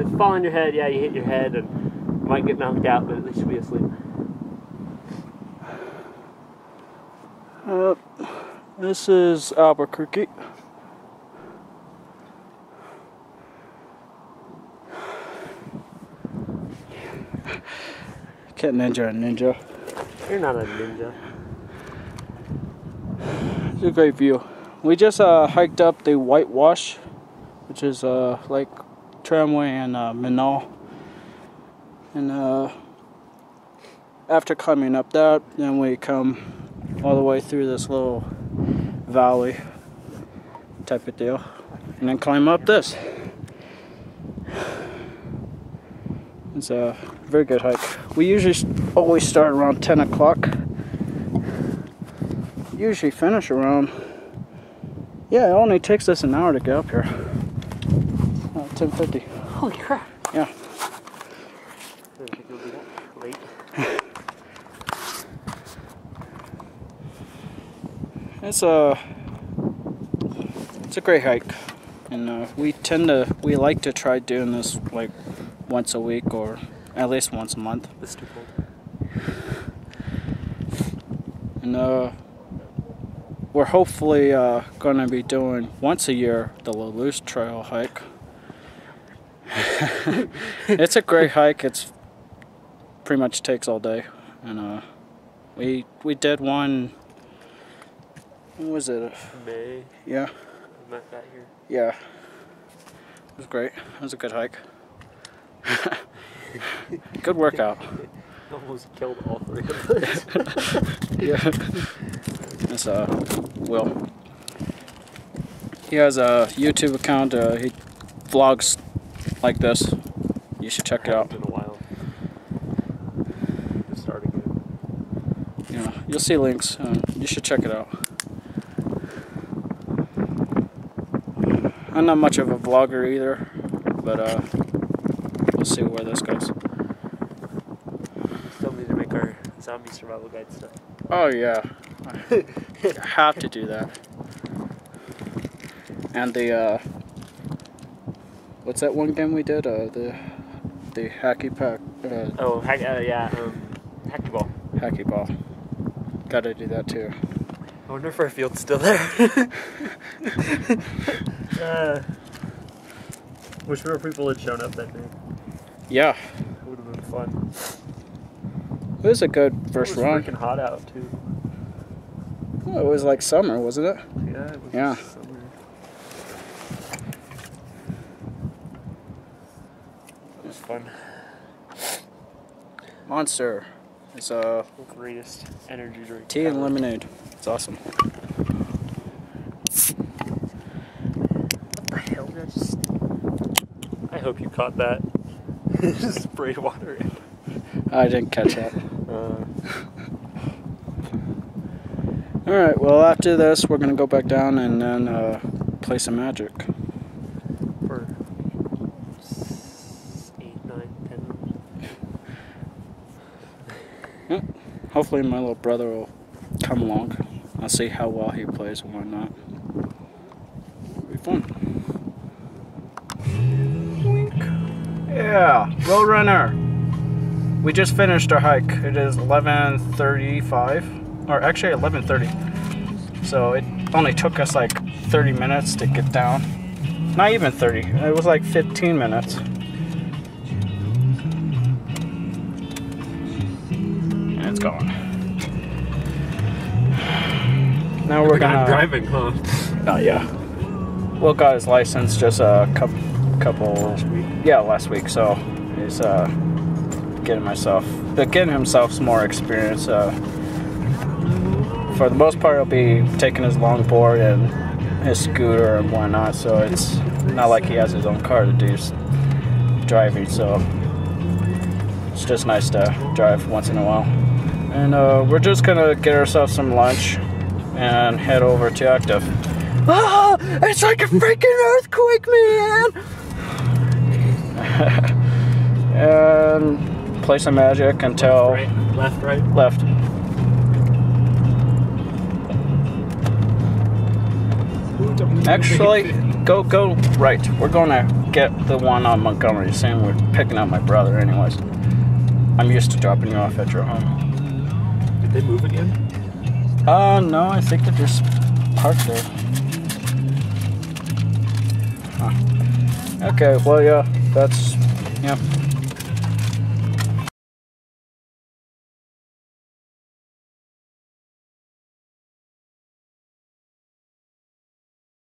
If you fall on your head, yeah, you hit your head and might get knocked out, but at least you'll be asleep. This is Albuquerque. Can't ninja a ninja. You're not a ninja. It's a great view. We just hiked up the Whitewash, which is like Tramway and Minol. And after climbing up that, then we come all the way through this little valley type of deal. And then climb up this. It's a very good hike. We usually always start around 10 o'clock. Usually finish around, yeah, it only takes us an hour to get up here. 10:50. Holy crap. Yeah. I didn't think it would be that late. It's a great hike. And we like to try doing this like once a week or at least once a month. It's too cold. And we're hopefully going to be doing once a year the Lelouse trail hike. It's a great hike. It's pretty much takes all day, and we did one. What was it? May. Yeah. Not that here. Yeah. It was great. It was a good hike. Good workout. Almost killed all three of us. Yeah. It's Will. He has a YouTube account. He vlogs like this. You should check it out. It's been a while. Just starting it. Yeah, you'll see links. You should check it out. I'm not much of a vlogger either, but we'll see where this goes. Still need to make our zombie survival guide stuff. Oh yeah, I have to do that. And the what's that one game we did? The Hacky Pack. Hacky Ball. Hacky Ball. Got to do that too. I wonder if our field's still there. Wish more people had shown up that day. Yeah. It would have been fun. It was a good first run. It was freaking hot out too. Well, it was like summer, wasn't it? Yeah, it was summer. It was fun. Monster. It's the greatest energy drink. Tea and lemonade. It's awesome. What the hell did I just... I hope you caught that. Just sprayed water in. I didn't catch that. Alright, well after this we're going to go back down and then play some magic. For 8, 9, 10 minutes. Yeah. Hopefully my little brother will come along. I'll see how well he plays and whatnot. It'll be fun. Wink. Yeah, Roadrunner! We just finished our hike. It is 11:35, or actually 11:30. So it only took us like 30 minutes to get down. Not even 30, it was like 15 minutes. And it's gone. Now we're gonna... driving, huh? Oh yeah. Will got his license just a couple... Last week? Yeah, last week, so he's getting himself some more experience. For the most part, he'll be taking his longboard and his scooter and whatnot, so it's not like he has his own car to do driving, so it's just nice to drive once in a while. And we're just gonna get ourselves some lunch and head over to Octave. Ah! It's like a freaking earthquake, man! And play some magic until... Left, right? Left. Actually, Go right. We're gonna get the one on Montgomery, saying we're picking up my brother anyways. I'm used to dropping you off at your home. Did they move again? No, I think they just parked there. Huh. Okay, well, yeah, that's, yeah.